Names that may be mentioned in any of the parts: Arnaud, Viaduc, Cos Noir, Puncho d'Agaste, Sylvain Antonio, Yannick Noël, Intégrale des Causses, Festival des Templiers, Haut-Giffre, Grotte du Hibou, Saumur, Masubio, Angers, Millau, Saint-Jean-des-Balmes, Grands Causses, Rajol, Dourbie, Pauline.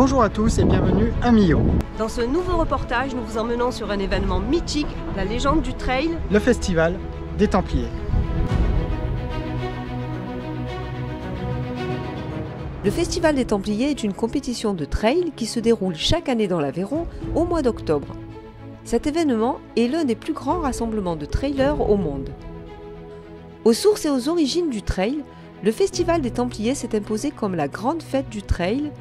Bonjour à tous et bienvenue à Millau. Dans ce nouveau reportage, nous vous emmenons sur un événement mythique, la légende du trail, le Festival des Templiers. Le Festival des Templiers est une compétition de trail qui se déroule chaque année dans l'Aveyron au mois d'octobre. Cet événement est l'un des plus grands rassemblements de trailers au monde. Aux sources et aux origines du trail, le Festival des Templiers s'est imposé comme la grande fête du trail,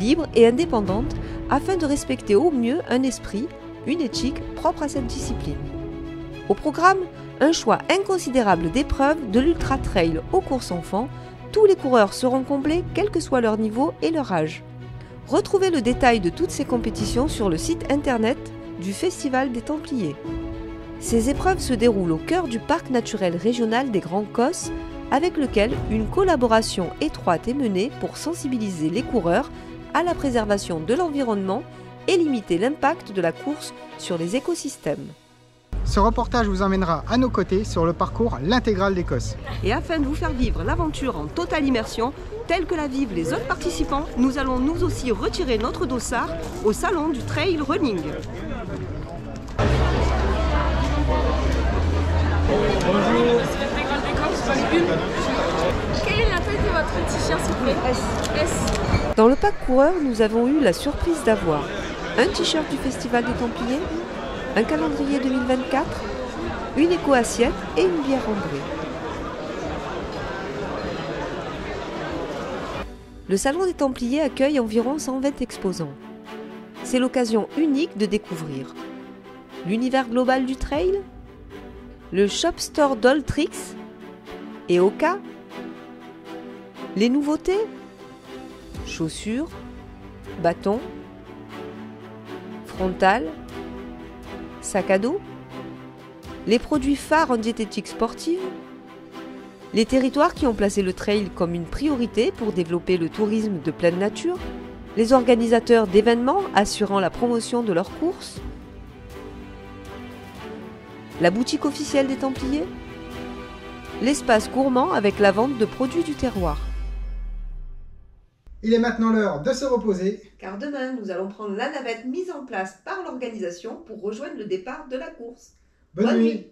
libre et indépendante, afin de respecter au mieux un esprit, une éthique propre à cette discipline. Au programme, un choix inconsidérable d'épreuves de l'ultra-trail aux courses enfants. Tous les coureurs seront comblés, quel que soit leur niveau et leur âge. Retrouvez le détail de toutes ces compétitions sur le site internet du Festival des Templiers. Ces épreuves se déroulent au cœur du parc naturel régional des Grands Causses, avec lequel une collaboration étroite est menée pour sensibiliser les coureurs à la préservation de l'environnement et limiter l'impact de la course sur les écosystèmes. Ce reportage vous emmènera à nos côtés sur le parcours L'Intégrale des Causses. Et afin de vous faire vivre l'aventure en totale immersion, telle que la vivent les autres participants, nous allons nous aussi retirer notre dossard au salon du trail running. Bonjour. C'est l'Intégrale des Causses, quelle est la taille de votre t-shirt, s'il vous plaît? S. Dans le pack coureur, nous avons eu la surprise d'avoir un t-shirt du Festival des Templiers, un calendrier 2024, une éco-assiette et une bière ambrée. Le Salon des Templiers accueille environ 120 exposants. C'est l'occasion unique de découvrir l'univers global du trail, le shop store d'Oltrix et Oka, les nouveautés, chaussures, bâtons, frontales, sac à dos, les produits phares en diététique sportive, les territoires qui ont placé le trail comme une priorité pour développer le tourisme de pleine nature, les organisateurs d'événements assurant la promotion de leurs courses, la boutique officielle des Templiers, l'espace gourmand avec la vente de produits du terroir. Il est maintenant l'heure de se reposer, car demain, nous allons prendre la navette mise en place par l'organisation pour rejoindre le départ de la course. Bonne nuit.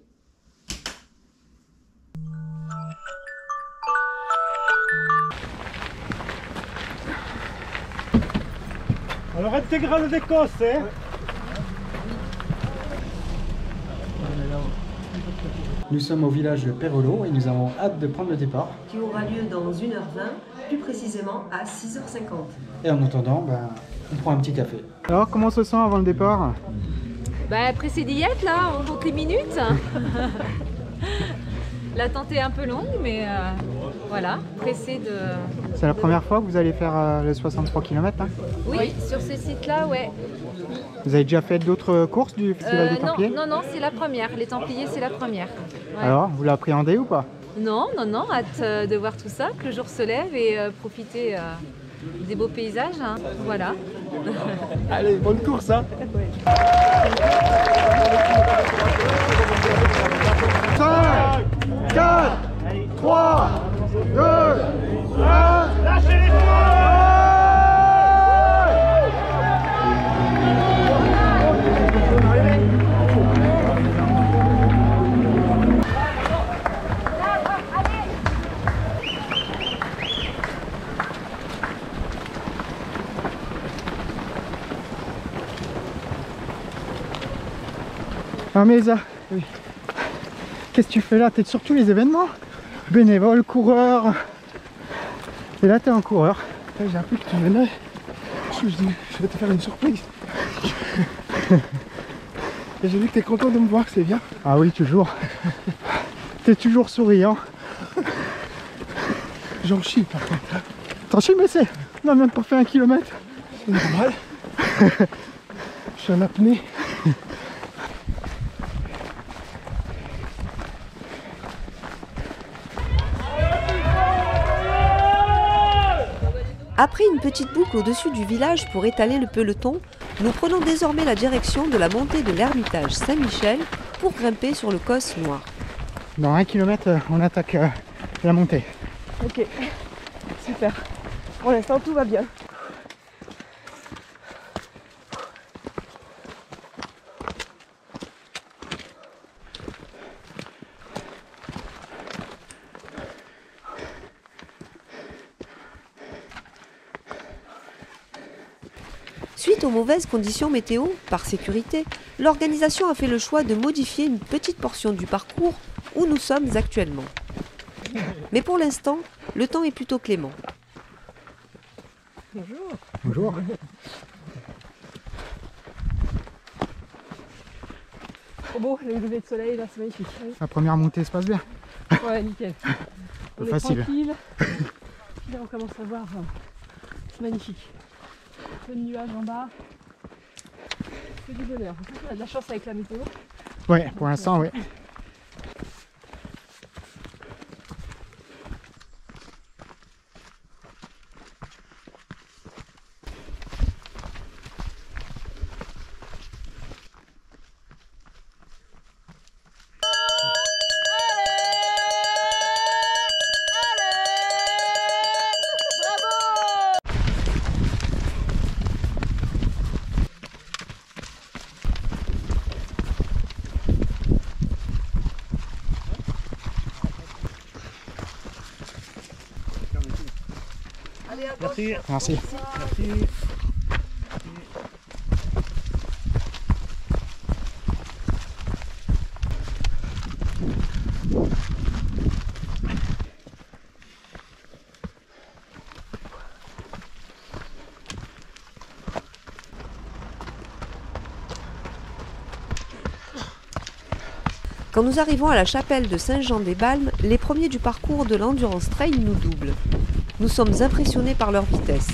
Alors, Intégrale des Causses, hein ? Nous sommes au village de Perrelot et nous avons hâte de prendre le départ, qui aura lieu dans 1h20, plus précisément à 6h50. Et en attendant, on prend un petit café. Alors, comment on se sent avant le départ? Pressé d'y être là, on compte les minutes. L'attente est un peu longue, mais voilà, pressé de... C'est la première fois que vous allez faire les 63 km hein? Oui, sur ce site-là, ouais. Vous avez déjà fait d'autres courses du Festival des Templiers? Non, c'est la première. Les Templiers, c'est la première. Ouais. Alors, vous l'appréhendez ou pas? Non, hâte de voir tout ça, que le jour se lève et profiter des beaux paysages. Hein. Voilà. Allez, bonne course hein. Ouais. 5, 4, 3, 2, 1, lâchez les poings! Ah mais ça, oui. Qu'est-ce que tu fais là? T'es sur tous les événements? Bénévole, coureur. Et là t'es un coureur. J'ai appris que tu venais. Je vais te faire une surprise. Et j'ai vu que t'es content de me voir, c'est bien. Ah oui, toujours. T'es toujours souriant. J'en chie par contre. T'en chie mais c'est... Non, même pour faire 1 km. C'est normal. Je suis en apnée. Après une petite boucle au-dessus du village pour étaler le peloton, nous prenons désormais la direction de la montée de l'ermitage Saint-Michel pour grimper sur le Cos Noir. Dans 1 km, on attaque la montée. Ok, super. Pour l'instant, tout va bien. Suite aux mauvaises conditions météo, par sécurité, l'organisation a fait le choix de modifier une petite portion du parcours où nous sommes actuellement. Mais pour l'instant, le temps est plutôt clément. Bonjour. Bonjour. Trop beau, le lever de soleil, là, c'est magnifique. La première montée se passe bien. Ouais, nickel. On est facile. Tranquille. Là, on commence à voir. C'est magnifique. Un peu de nuages en bas. C'est du bonheur. En fait, on a de la chance avec la météo. Ouais, pour l'instant, oui. Merci. Merci. Merci. Quand nous arrivons à la chapelle de Saint-Jean-des-Balmes, les premiers du parcours de l'Endurance Trail nous doublent. Nous sommes impressionnés par leur vitesse.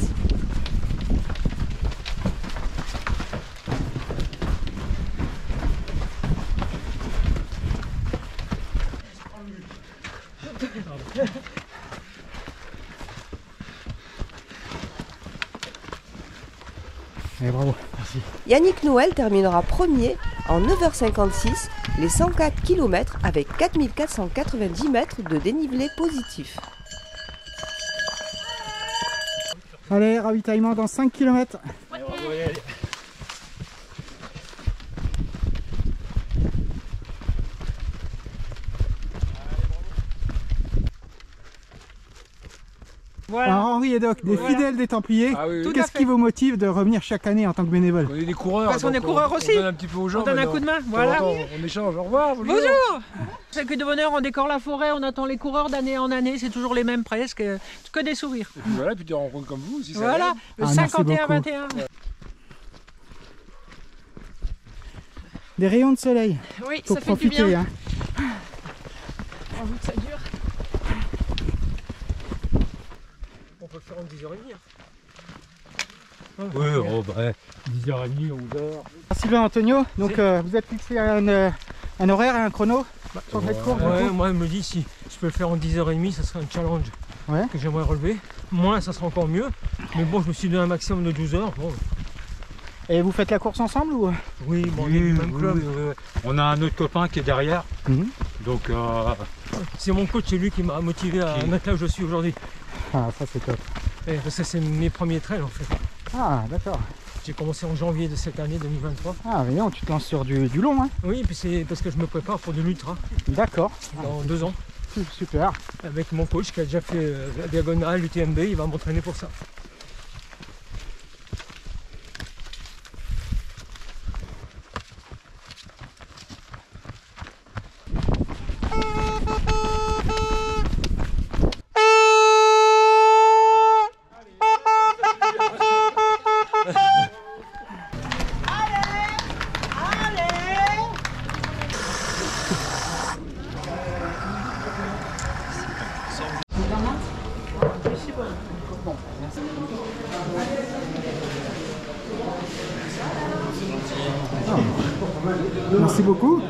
Allez, bravo. Merci. Yannick Noël terminera premier en 9h56 les 104 km avec 4490 mètres de dénivelé positif. Allez, ravitaillement dans 5 km. Ouais. Voilà. Alors Henri et Doc, des fidèles des Templiers, ah oui, oui. Qu'est-ce qui vous motive de revenir chaque année en tant que bénévole? On est des coureurs. Parce qu'on est coureurs aussi. On donne un petit peu aux gens. On donne un coup de main. Voilà. On échange. Au revoir. Bonjour. Bonjour. C'est que de bonheur, on décore la forêt, on attend les coureurs d'année en année, c'est toujours les mêmes presque, que des sourires. Et puis voilà, puis des rencontres comme vous aussi. Voilà, le 51-21. Des rayons de soleil. Oui, ça fait du bien. Hein. On veut que ça dure. On peut le faire en 10h30. Hein. Oui, oh, bah, 10h30, 11h. Sylvain Antonio, donc vous êtes fixé à un horaire et un chrono pour cette course? Ouais, moi, je me dis si je peux le faire en 10h30, ça serait un challenge que j'aimerais relever. Moins, ça sera encore mieux. Mais bon, je me suis donné un maximum de 12h. Bon. Et vous faites la course ensemble ou? Oui, bon, on est du même club. Oui. On a un autre copain qui est derrière. Donc, c'est mon coach, c'est lui qui m'a motivé à mettre là où je suis aujourd'hui. Ah, ça c'est top. Et parce que c'est mes premiers trails en fait. Ah, d'accord. J'ai commencé en janvier de cette année 2023. Ah, mais non, tu te lances sur du long, hein? Oui, puis c'est parce que je me prépare pour de l'ultra. D'accord. Dans 2 ans. Super. Avec mon coach qui a déjà fait la diagonale, l'UTMB, il va m'entraîner pour ça. Merci beaucoup.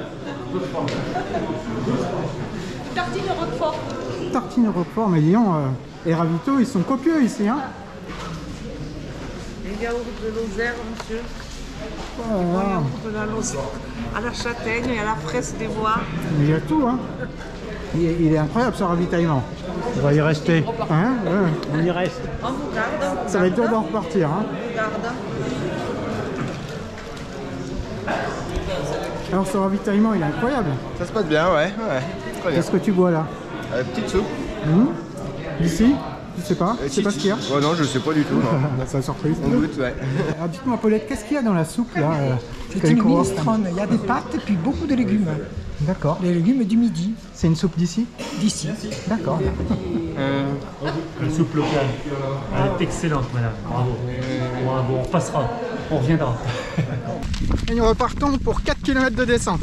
Tartine au Roquefort. Tartine au Roquefort, mais Lyon et Ravito, ils sont copieux ici. Hein. Les yaourts de Lozère, monsieur. Les yaourts de la Lozère, à la châtaigne et à la fraise des bois. Il y a tout, hein. Il est incroyable ce ravitaillement. On va y rester. Hein, on y reste. On vous garde. Ça va être dur d'en repartir. Hein. On vous garde. Alors ce ravitaillement il est incroyable. Ça se passe bien, ouais. Qu'est-ce que tu bois là? Petite soupe. Ici Tu sais pas? Tu sais pas ce qu'il y a? Oh non, je sais pas du tout. C'est la surprise. On goûte, ouais. Alors dites-moi, Paulette, qu'est-ce qu'il y a dans la soupe là? C'est une minestrone. Il y a des pâtes et puis beaucoup de légumes. D'accord. Les légumes du midi. C'est une soupe d'ici? D'ici. D'accord. La soupe locale. Elle est excellente, madame. Bravo. Bravo. On passera. On reviendra. Et nous repartons pour 4 km de descente.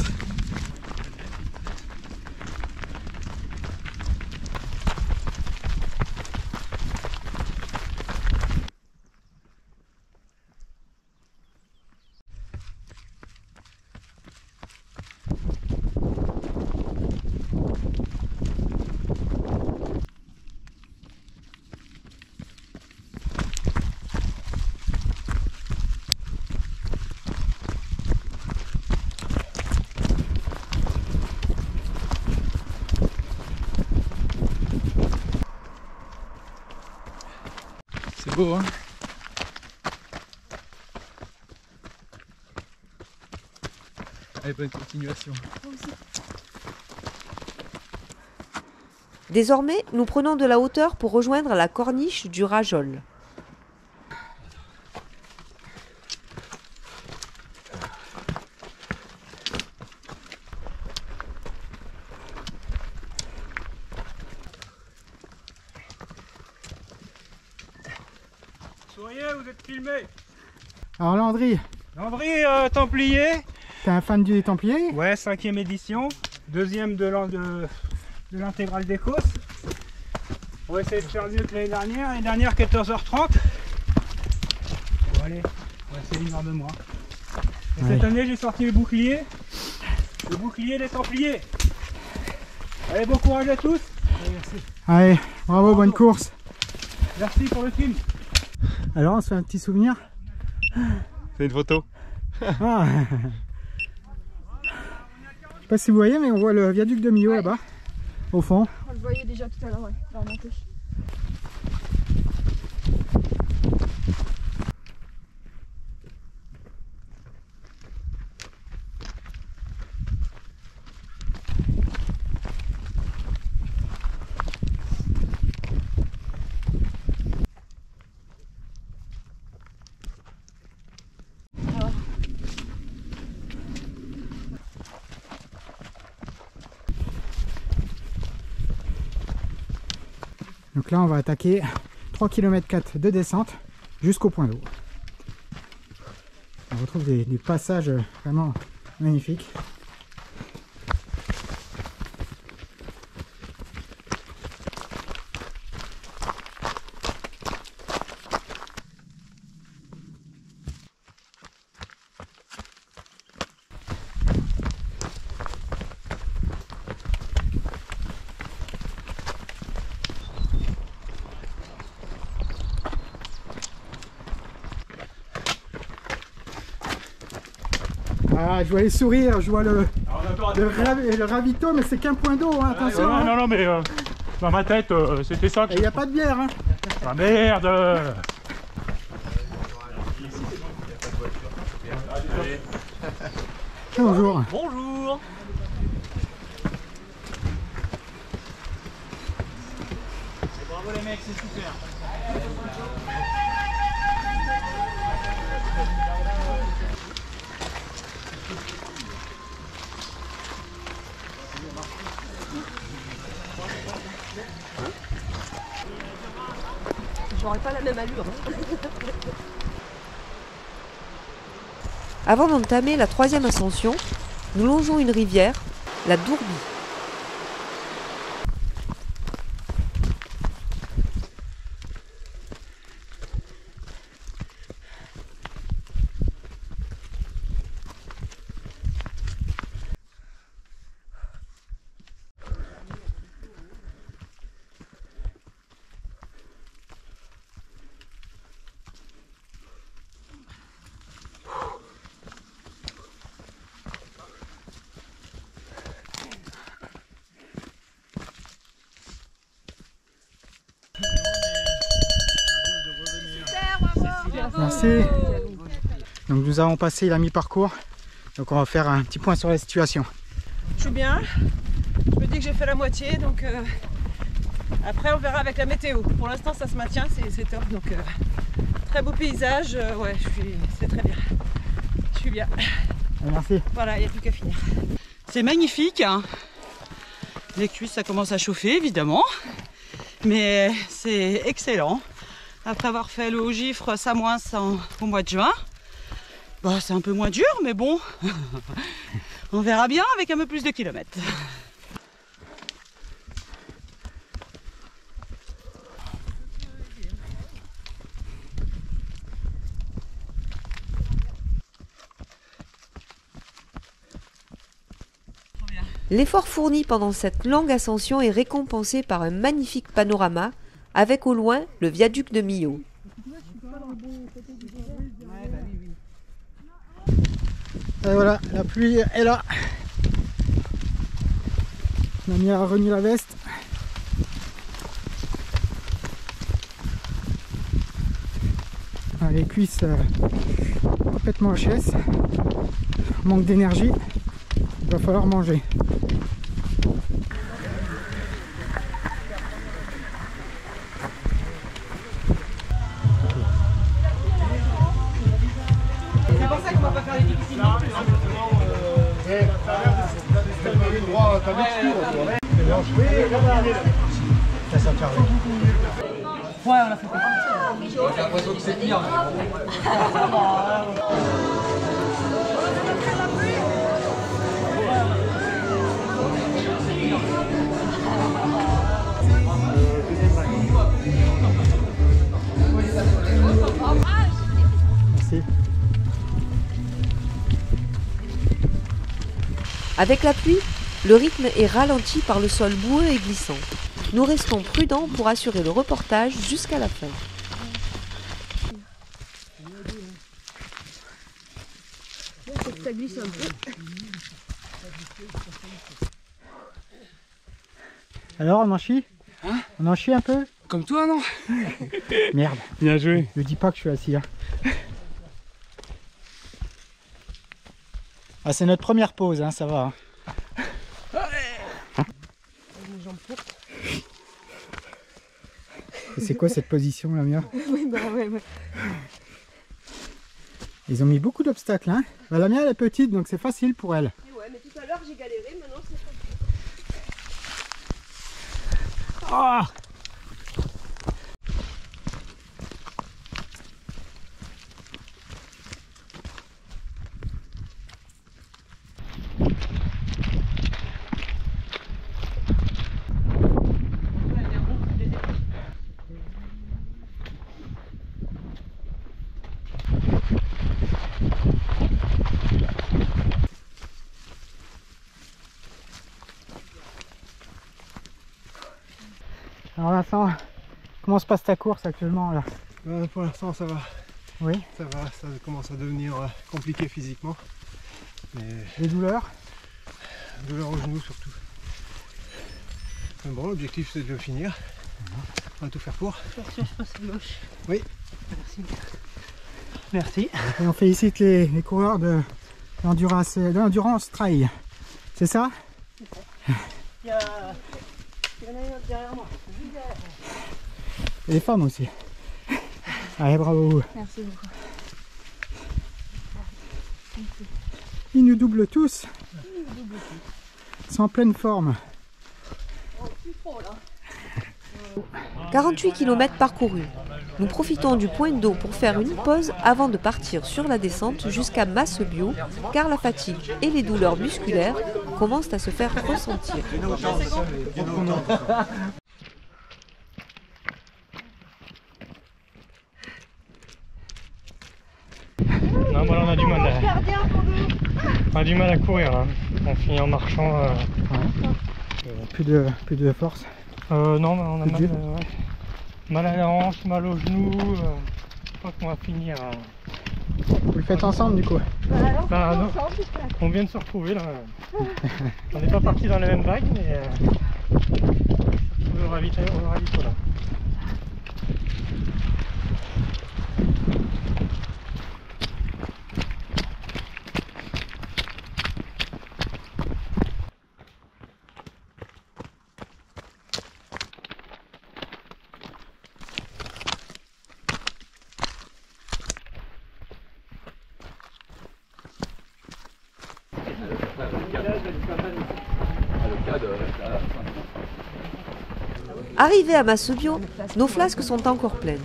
Beau, hein? Allez, bonne continuation. Désormais, nous prenons de la hauteur pour rejoindre la corniche du Rajol. Alors Landry, Templier. T'es un fan des Templiers? Ouais, 5e édition, 2e de l'intégrale des Causses. On va essayer de faire mieux que l'année dernière 14h30. Bon allez, on va essayer de moi. Et ouais. Cette année j'ai sorti le bouclier des Templiers. Allez, bon courage à tous. Merci. Allez, bravo, bonne course. Merci pour le film. Alors on se fait un petit souvenir. C'est une photo. Ah. Je sais pas si vous voyez, mais on voit le viaduc de Millau, ouais, là-bas, au fond. On le voyait déjà tout à l'heure, ouais, la remontée. Donc là on va attaquer 3,4 km de descente jusqu'au point d'eau. On retrouve des passages vraiment magnifiques. Ah, je vois les sourires, je vois le ravito, mais c'est qu'un point d'eau, hein, attention. Ouais, hein. Non, non, mais dans ma tête, c'était ça. Il n'y a pas de bière, hein. Ah merde. Bonjour. Bonjour. Bravo les mecs, c'est super. J'aurais pas la même allure. Avant d'entamer la 3e ascension, nous longeons une rivière, la Dourbie. Merci. Donc nous avons passé la mi-parcours, donc on va faire un petit point sur la situation. Je suis bien, je me dis que j'ai fait la moitié, donc Après on verra avec la météo. Pour l'instant ça se maintient, c'est top. Donc très beau paysage, ouais, c'est très bien. Je suis bien. Merci. Voilà, il n'y a plus qu'à finir. C'est magnifique. Hein. Les cuisses ça commence à chauffer évidemment. Mais c'est excellent. Après avoir fait le Haut-Giffre, Samoin au mois de juin. Bah, c'est un peu moins dur mais bon. On verra bien avec un peu plus de kilomètres. L'effort fourni pendant cette longue ascension est récompensé par un magnifique panorama, avec au loin le viaduc de Millau. Et voilà, la pluie est là. On a mis à renouer la veste. Ah, les cuisses complètement HS. Manque d'énergie. Il va falloir manger. C'est pour ça qu'on va pas faire les difficiles. Ouais, on a fait quoi? J'ai l'impression que c'est pire. Merci. Avec la pluie, le rythme est ralenti par le sol boueux et glissant. Nous restons prudents pour assurer le reportage jusqu'à la fin. Ça glisse un peu. Alors on en chie? Hein? On en chie un peu? Comme toi non? Merde. Bien joué. Ne dis pas que je suis assis là. Ah, c'est notre première pause, hein, ça va. Hein. Hein? C'est quoi cette position la mienne? Oui, bah, ouais. Ils ont mis beaucoup d'obstacles, hein. Bah, la mienne elle est petite donc c'est facile pour elle. Et ouais, mais tout à l'heure j'ai galéré, maintenant c'est facile. Oh, alors Vincent, comment se passe ta course actuellement là? Pour l'instant ça va. Oui. Ça va, ça commence à devenir compliqué physiquement. Mais... des douleurs? Douleurs aux genoux surtout. Mais bon, l'objectif c'est de le finir. On va tout faire pour. Je passe à gauche. Oui. Merci. Merci. Et on félicite les coureurs de l'endurance trail. C'est ça? C'est ça. Il y en a une autre derrière moi. Et les femmes aussi. Allez, bravo. Merci beaucoup. Ils nous doublent tous. Ils sont en pleine forme. 48 km parcourus. Nous profitons du point d'eau pour faire une pause avant de partir sur la descente jusqu'à Masubio, car la fatigue et les douleurs musculaires commencent à se faire ressentir. Non, voilà, on a du mal à... on a du mal à courir, hein. On finit en marchant. Ouais. Plus de force. Non, mais on a mal, ouais. Mal à la hanche, mal aux genoux. Je crois qu'on va finir. Vous le faites ensemble du coup? Bah, non. On vient de se retrouver là. On n'est pas parti dans la même vague, mais on va vite là. Arrivés à Masubio, nos flasques sont encore pleines.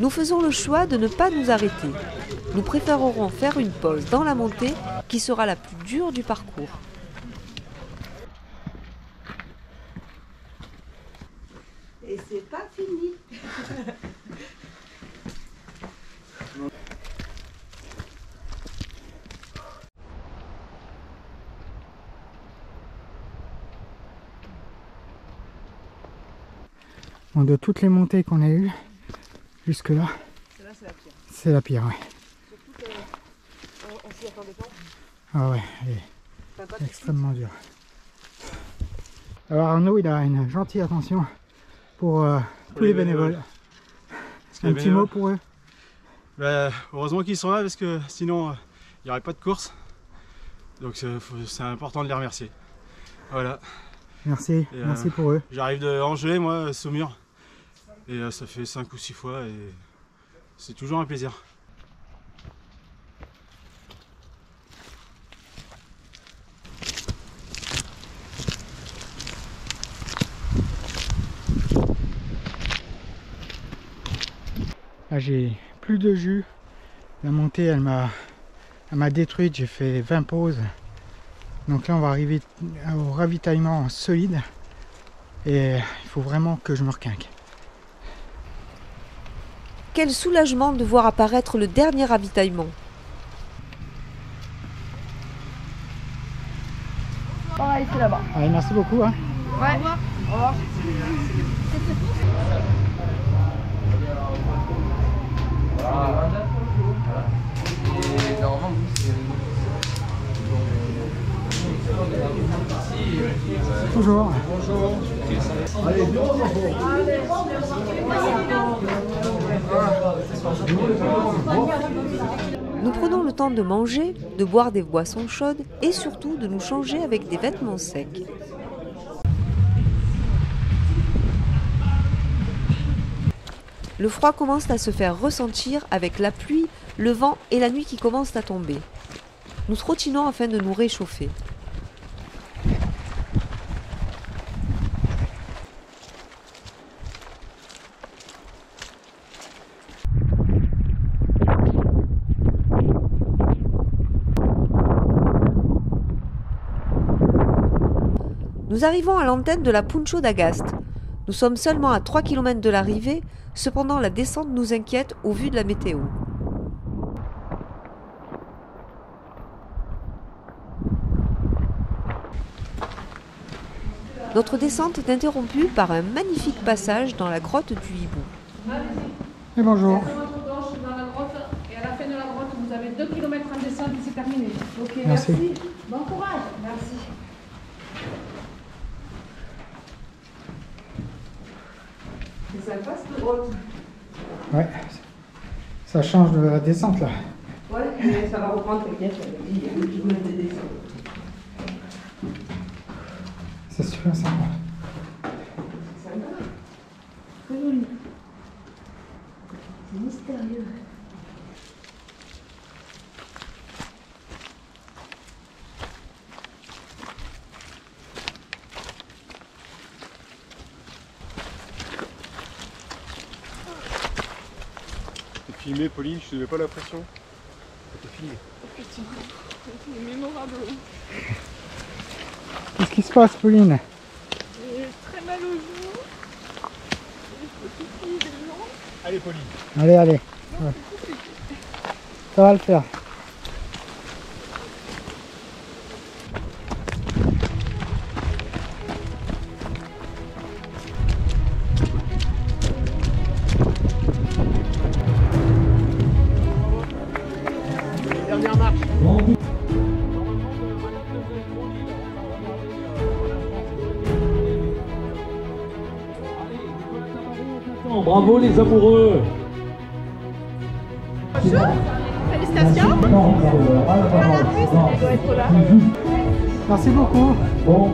Nous faisons le choix de ne pas nous arrêter. Nous préférerons faire une pause dans la montée qui sera la plus dure du parcours. Et c'est pas fini. Bon, de toutes les montées qu'on a eues jusque là, c'est la pire. Ouais. Surtout qu'on s'y attendait pas. Ah ouais, elle est extrêmement dure. Alors Arnaud, il a une gentille attention pour tous les bénévoles. Un petit mot pour eux. Bah, heureusement qu'ils sont là parce que sinon il n'y aurait pas de course. Donc c'est important de les remercier. Voilà. Merci, et, merci pour eux. J'arrive de Angers, moi, Saumur. Et ça fait 5 ou 6 fois et c'est toujours un plaisir. Là j'ai plus de jus. La montée elle m'a détruite, j'ai fait 20 pauses. Donc là on va arriver au ravitaillement solide et il faut vraiment que je me requinque. Quel soulagement de voir apparaître le dernier ravitaillement. Pareil, c'est là-bas. Allez, merci beaucoup. Hein. Ouais. Au revoir. Au revoir. Bonjour. Bonjour. Allez, nous prenons le temps de manger, de boire des boissons chaudes et surtout de nous changer avec des vêtements secs. Le froid commence à se faire ressentir avec la pluie, le vent et la nuit qui commence à tomber. Nous trottinons afin de nous réchauffer. Nous arrivons à l'antenne de la Puncho d'Agaste. Nous sommes seulement à 3 km de l'arrivée, cependant la descente nous inquiète au vu de la météo. Notre descente est interrompue par un magnifique passage dans la grotte du Hibou. Et bonjour. Et à la fin de la grotte, vous avez 2 km en descente et c'est terminé. Ok, merci. Bon courage. Merci. Ça passe de grotte. Ouais, ça change de la descente là. Ouais, mais ça va reprendre, t'inquiète, il y a une journée de descente. C'est super sympa. C'est sympa. Très joli. C'est mystérieux. Filmé, Pauline, je te mets pas la pression. C'était filmé. Putain, c'est mémorable. Qu'est-ce qui se passe, Pauline? J'ai très mal aux genoux. Il faut des gens. Allez, Pauline. Allez, allez. Ouais. Ça va le faire. Bravo les amoureux. Bonjour. Félicitations. Merci beaucoup. Bravo.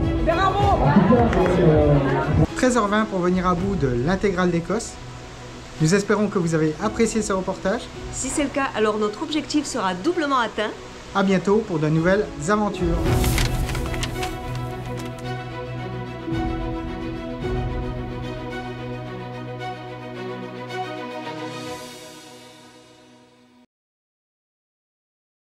13h20 pour venir à bout de l'intégrale des Cosses. Nous espérons que vous avez apprécié ce reportage. Si c'est le cas, alors notre objectif sera doublement atteint. À bientôt pour de nouvelles aventures.